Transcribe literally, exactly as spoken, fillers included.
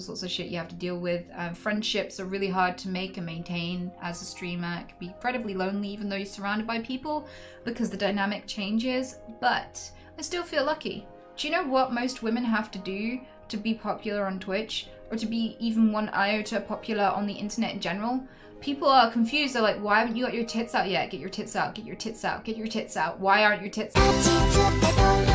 all sorts of shit you have to deal with. Um, friendships are really hard to make and maintain as a streamer. It can be incredibly lonely even though you're surrounded by people because the dynamic changes, but I still feel lucky. Do you know what most women have to do to be popular on Twitch, or to be even one iota popular on the internet in general? People are confused. They're like, why haven't you got your tits out yet? Get your tits out, get your tits out, get your tits out. Why aren't your tits out?